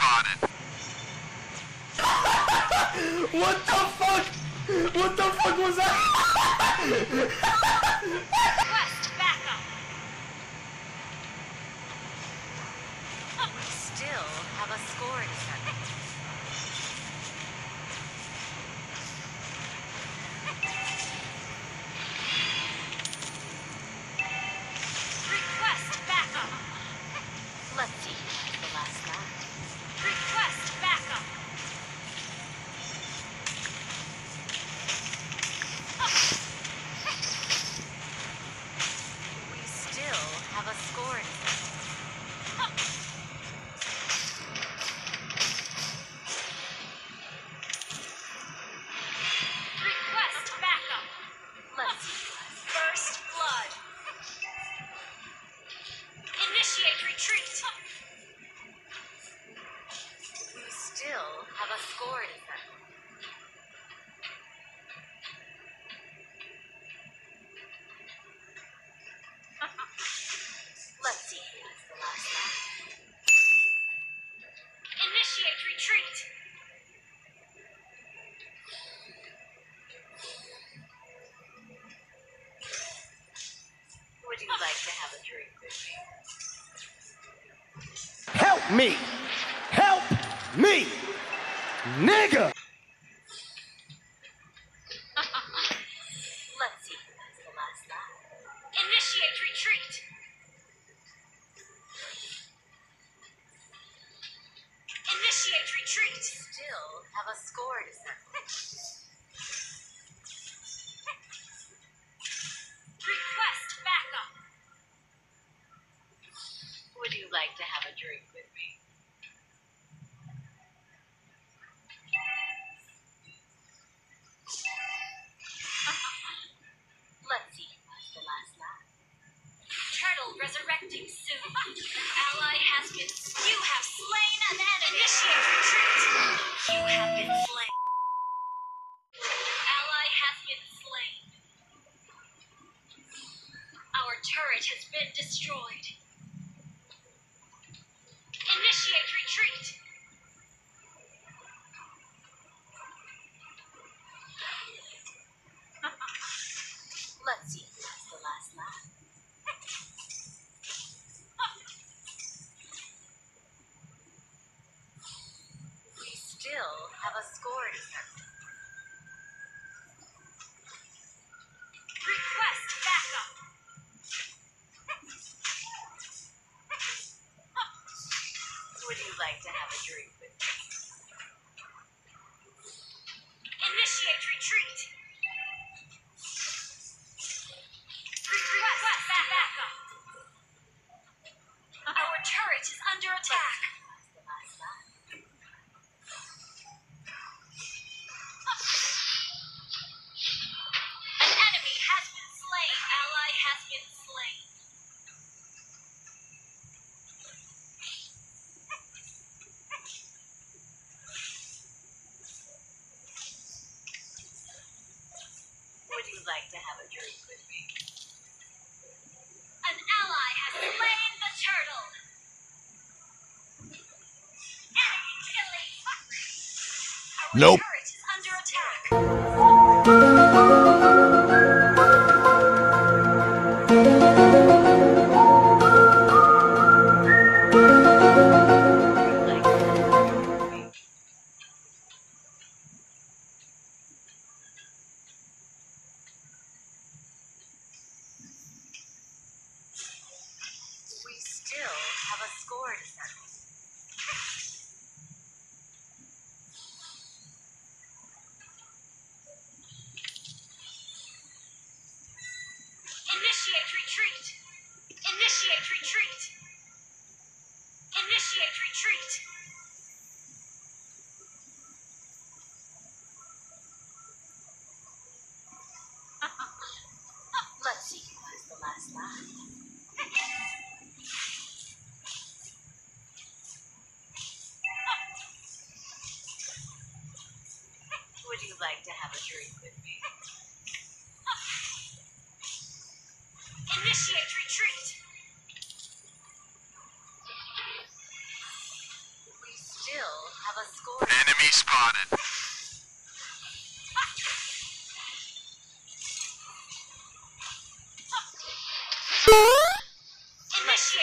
spotted. What the fuck? What the fuck was that? Request backup. We still have a scoring set. Help me! Help me! Nigga! Let's see who has the last laugh. Initiate retreat! Initiate retreat! Still have a score to settle. Like to have a drink with me. Let's see who has the last laugh. Turtle resurrecting soon. An ally has been. You have slain an enemy. Initiate retreat. You have been slain. An ally has been slain. Our turret has been destroyed. Initiate retreat. Let's see if that's the last laugh. We still have a score to settle. Request backup. Like to have a drink with me. Initiate retreat. Request backup. Our turret is under attack. An enemy has been slain. Ally has been slain. Like to have a drink with me. An ally has slain the turtle. Enemy killing. Nope. Turret is under attack.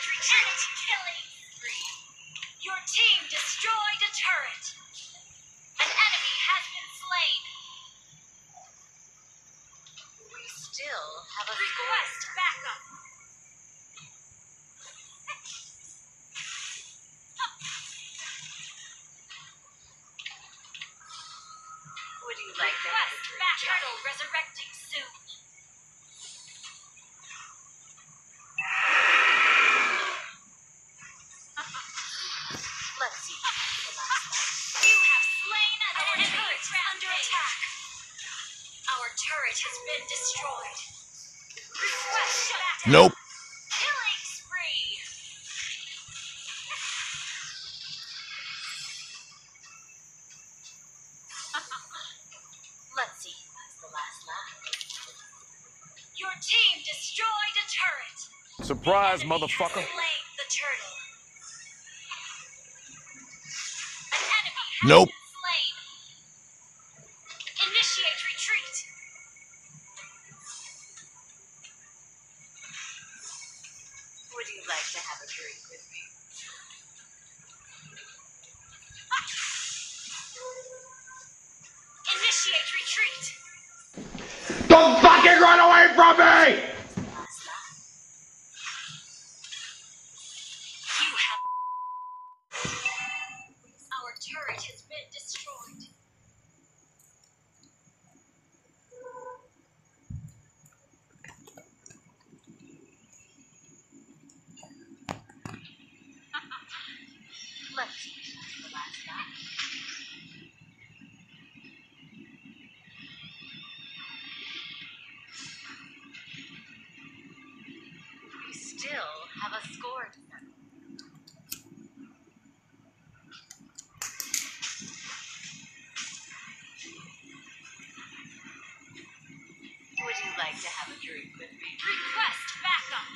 Retreat! Killing spree. Your team destroyed a turret. An enemy has been slain. We still have a request backup. Would you like that? Request backup. Turtle resurrecting soon. Nope. Killing spree. Let's see who has the last laugh. Your team destroyed a turret. Surprise, motherfucker. Slain the turtle. An enemy has been slain. Initiate retreat. To have a drink with me. Initiate retreat. Don't fucking run away from me! You have... Our turret has been destroyed. Let's see the last guy. We still have a score to settle. Would you like to have a drink with me? Request backup!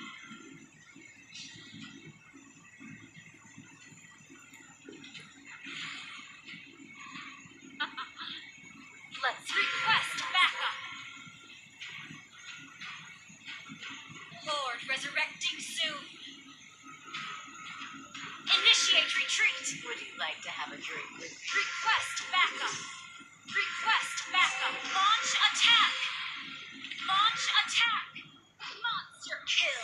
Resurrecting soon. Initiate retreat. Would you like to have a drink with me? Request backup. Request backup. Launch attack. Launch attack. Monster kill.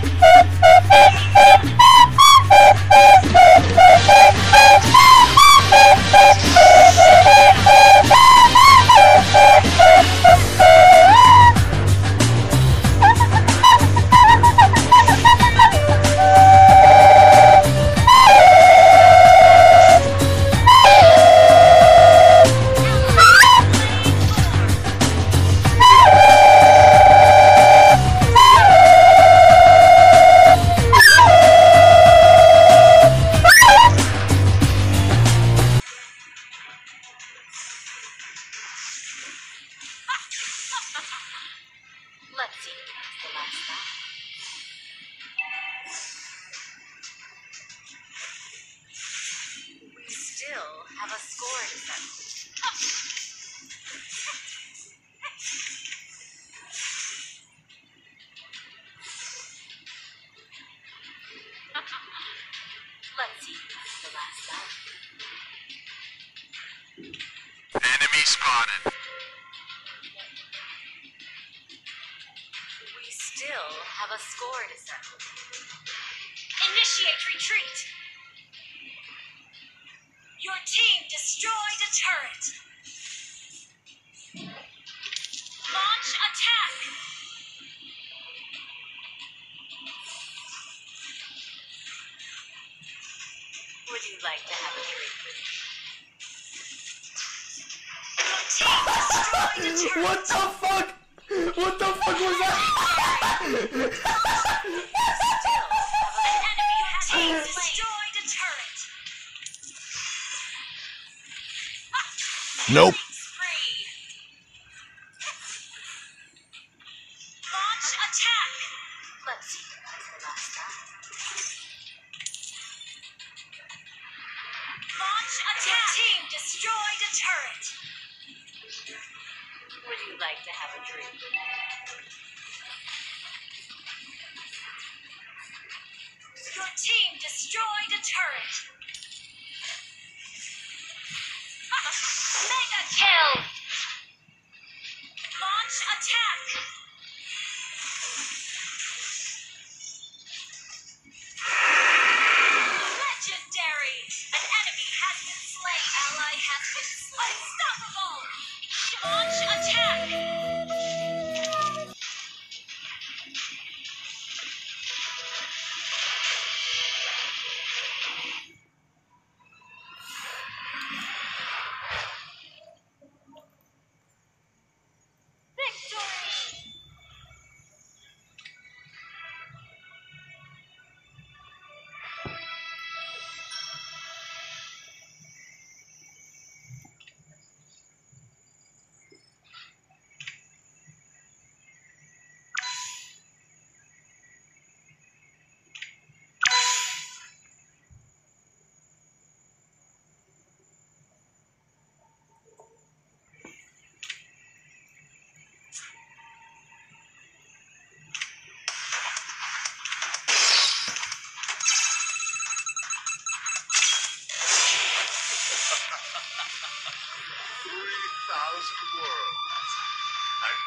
Have a score to settle. Let's see who has the last laugh. Enemy spotted. We still have a score to settle. Initiate retreat. Your team destroyed a turret. Launch attack. Would you like to have a drink with me? Your team destroyed a turret. What the fuck? What the fuck was that? An enemy team destroyed a turret. Nope. Launch attack. Let's see who has the last laugh. Launch attack. Your team destroyed a turret. would like to have a drink. Your team destroyed a turret. Mega kill. Launch attack. Legendary. An enemy has been slain. Ally has been slain. Unstoppable. Launch attack.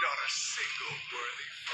Not a single worthy friend.